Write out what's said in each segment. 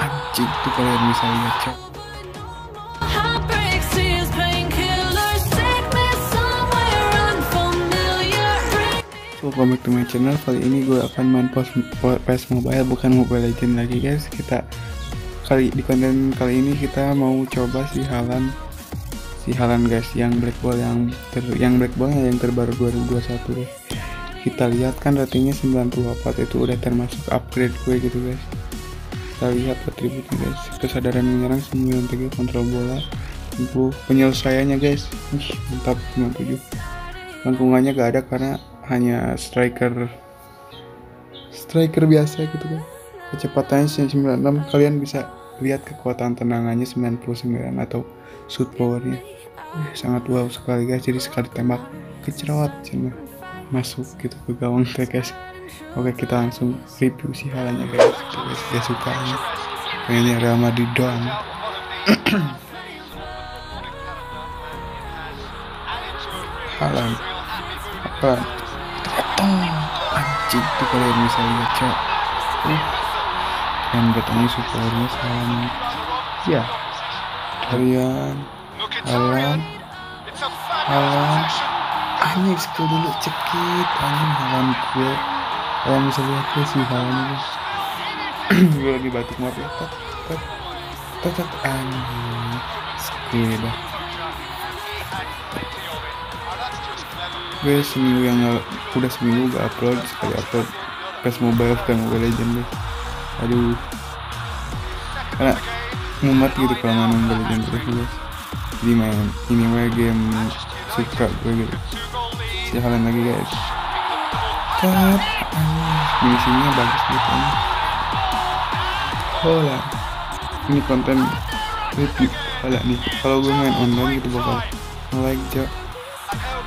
Anjing tuh kalian bisa lihat cok. Welcome back to my channel. Kali ini gue akan main PES Mobile, bukan Mobile Legend lagi guys. Di konten kali ini kita mau coba si Haaland guys, yang black ballnya yang terbaru 2021 guys. Kita lihat kan ratingnya 94, itu udah termasuk upgrade gue gitu guys. Kita lihat atributnya guys, kesadaran menyerang 93, kontrol bola, penyelesaiannya guys, mantap 97. Lengkungannya gak ada karena hanya striker biasa gitu kan. Kecepatannya 96, kalian bisa lihat kekuatan tendangannya 99 atau shoot powernya sangat wow sekali guys. Jadi sekali tembak kecerawat cina masuk gitu ke gawang guys. Oke, kita langsung review si halanya guys. Dia suka pengennya Real Madrid doang. Haaland apa anjing tuh kalian bisa lihat cok. Dan bertanya supportnya sama ya kalian Haaland anjing skill dulu cekit anjing Haaland gue. Kalian bisa lihat gue si Haaland guys. Gue lagi batuk maaf ya. Tetap anjing skill dah. Gue udah seminggu gak upload, sekali upload PES Mobile bukan Mobile Legend deh. Aduh, karena mumet gitu kalau main Mobile Legend terus guys. Jadi main ini mah game suka gue gitu. Si Haaland lagi guys. Tap, finishingnya bagus gitu. Hola, ini konten review Haaland nih. Kalau gue main online gitu bakal nge-like jok.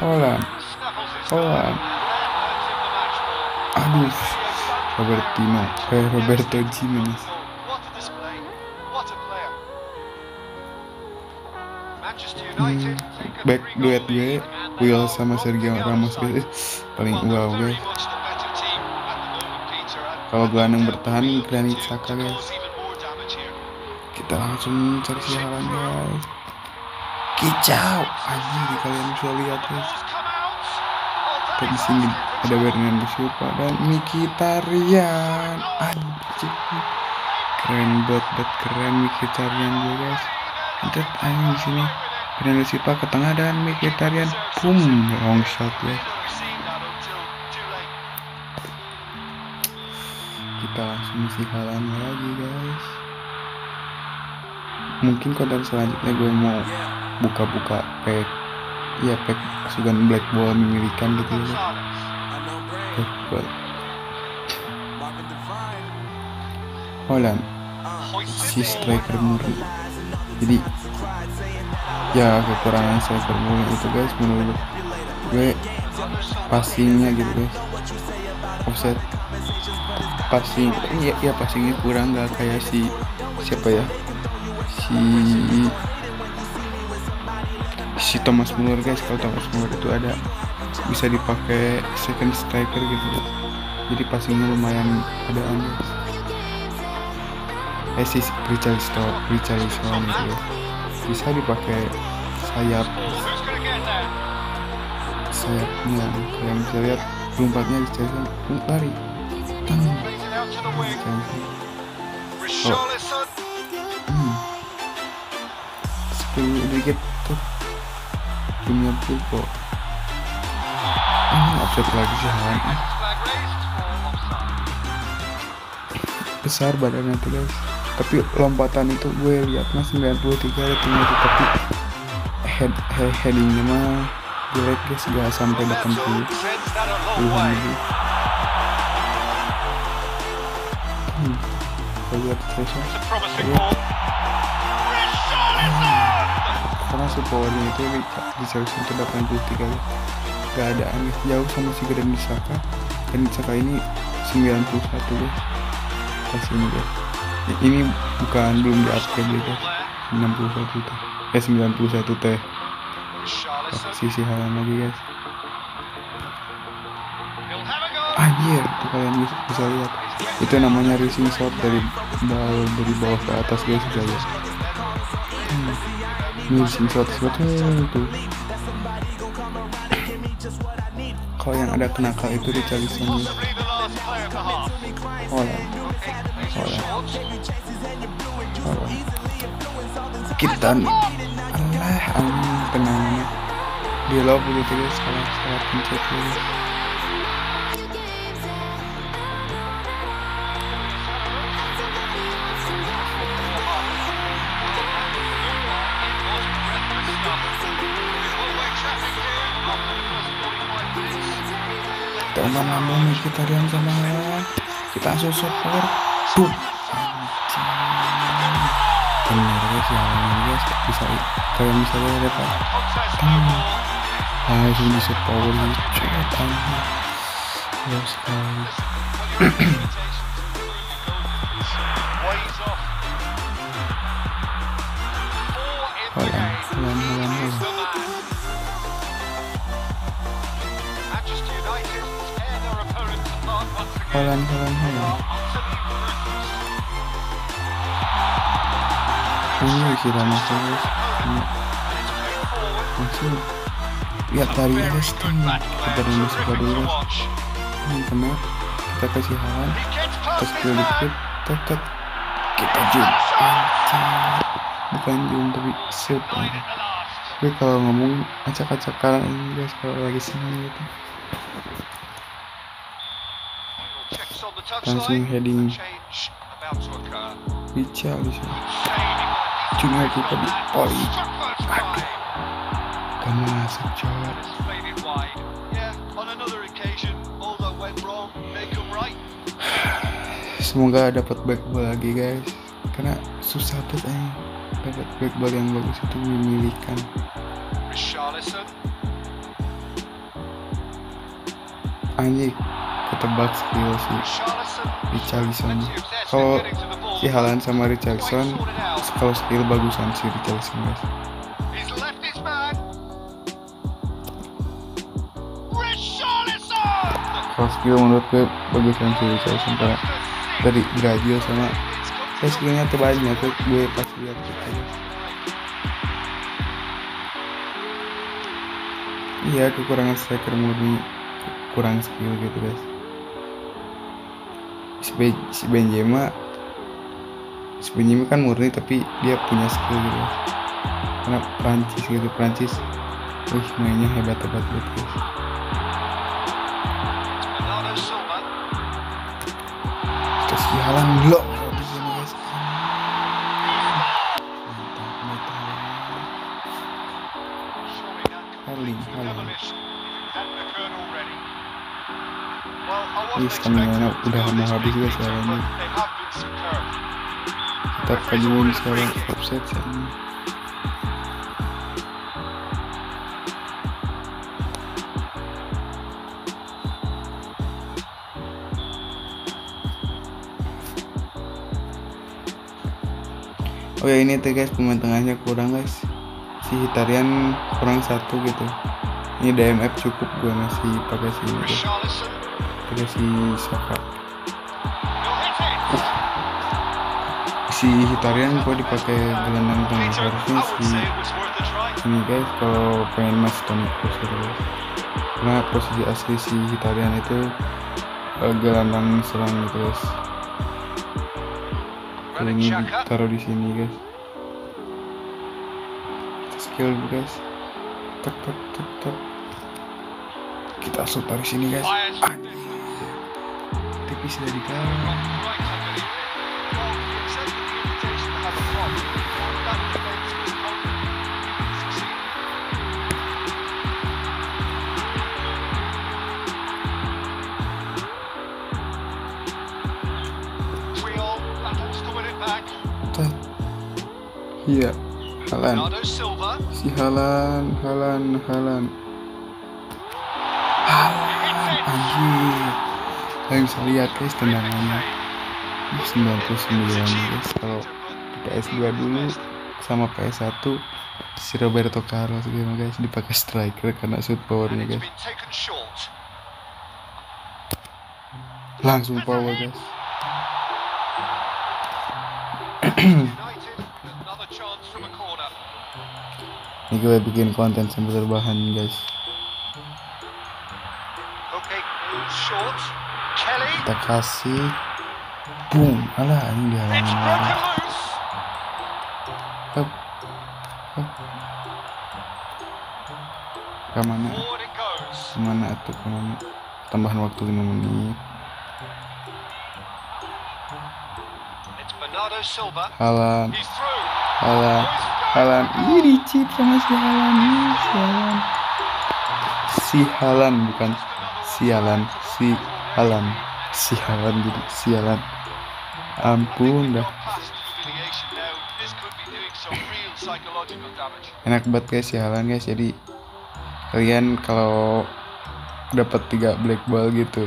Haaland, aduh, Roberto Jimenez. Back duet gue, Will sama Sergio Ramos guys, paling wow guys. Kalau gelandang bertahan, Granit Xhaka guys. Kita langsung cari si Haaland guys. Kicau, anjing kalian bisa lihat guys. Di sini ada Bernardo Silva dan Mkhitaryan, anjing keren banget, keren Mkhitaryan gue guys. Ada anjing di sini Bernardo Silva ke tengah dan Mkhitaryan, boom, long shot guys. Kita langsung si Haaland lagi guys. Mungkin konten selanjutnya gue mau buka-buka pack. Ya, pack sugan black ball memilikan gitu ya. Haaland si striker murni. Jadi ya kekurangan striker murni itu guys menurut gue passingnya gitu guys. Offset passing ya passingnya kurang, gak kayak si Thomas Muller guys. Kalau Thomas Muller itu ada bisa dipakai second striker gitu, jadi passingnya lumayan ada guys. Si Richelson gitu ya, bisa dipakai sayapnya. Kalian bisa lihat lompatnya Richelson lari. Sedikit punya pukul. Offset lagi sih Haaland. Besar badannya tuh guys. Tapi lompatan itu gue liatnya 93 ratingnya tuh, tapi headingnya mah jelek guys, gak sampai 80. Lihat karena supportnya itu di Richelson ke 83 kali. Gak ada aneh jauh sama si Granit Xhaka. Granit Xhaka ini 91 guys. Kasihnya guys. Ini bukan belum di upgrade guys. 61 teh. 91 teh. Sisi Haaland lagi guys. Anjir, tuh kalian bisa lihat. Itu namanya racing shot dari bawah ke atas guys, sudah guys. Ini racing shot itu. Kalau yang ada kenakal itu Richelson. Hola. Kita nih. Allah, tenang. Dia lob gitu guys, salah pencet guys. Teman lambung kita diam sama kita sosok power boom bener guys ya, guys bisa kayak misalnya ada pak harus bisa power cepetan guys Haaland aquí Ramos guys, ya tadi guys kita dulu guys, benar kita kasih Haaland terus dikit kita zoom, bukan zoom tapi shoot. Tapi kalau ngomong acak-acakan guys kalau lagi senang gitu, langsung heading bicara di sana cuma kita di poli kamu masuk cowok semoga dapat back ball lagi guys karena susah banget dapat back ball yang bagus itu memilihkan anjing ketebak skill sih Richelson. Kalau si Haaland sama Richelson, kalau skill bagusan si Richelson guys. Kalau skill menurut gue bagusan si Richelson karena dari Brazil sama skillnya terbanyak tuh gue pas lihat gitu. Iya kekurangan striker murni, kurang skill gitu guys. Si Benzema kan murni tapi dia punya skill gitu karena Prancis gitu, Prancis mainnya hebat guys. Terus si Haaland blok guys, Haaland ini stamina udah mau habis guys caranya. Kita kajuin sekarang offset sana. Oke ini tuh guys pemain tengahnya kurang guys. Si Hitarian kurang satu gitu. Ini DMF cukup gue masih pakai sini guys. Ada si Saka, si Hitarian gua dipakai gelandang tengah harusnya si ini guys kalau pengen mas Toni Kroos guys. Nah posisi asli si Hitarian itu gelandang serang guys. Kalau ini taruh di sini guys. Skill guys. Tek. Kita shoot dari sini guys. Tipis dari kanan. Iya, Haaland. Si Haaland. Anjir. Kalian bisa lihat guys tendangannya 99 guys kalau PS2 dulu sama PS1 si Roberto Carlos gitu guys dipakai striker karena shoot powernya guys langsung power guys. Ini gue bikin konten sambil rebahan, guys. Kita kasih boom. Alah, ini dia. Kemana? Kemana itu? Kemana? Tambahan waktu 5 menit. Haaland, Haaland, Haaland. Ih, Richie sama si Haaland, si Haaland, si Haaland, bukan sialan, si Haaland, si Haaland, jadi sialan. Ampun dah. Enak banget guys si Haaland guys. Jadi kalian kalau dapat 3 black ball gitu,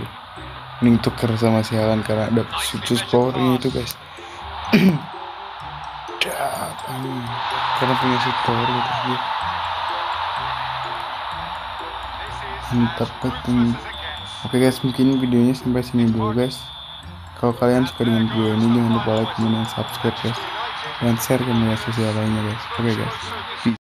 mending tuker sama si Haaland karena ada situs powernya itu guys. Karena punya situs power gitu sih. Mantap banget. Oke guys, mungkin videonya sampai sini dulu guys. Kalau kalian suka dengan video ini, jangan lupa like, comment, dan subscribe guys. Dan share ke media sosial lainnya guys. Oke guys.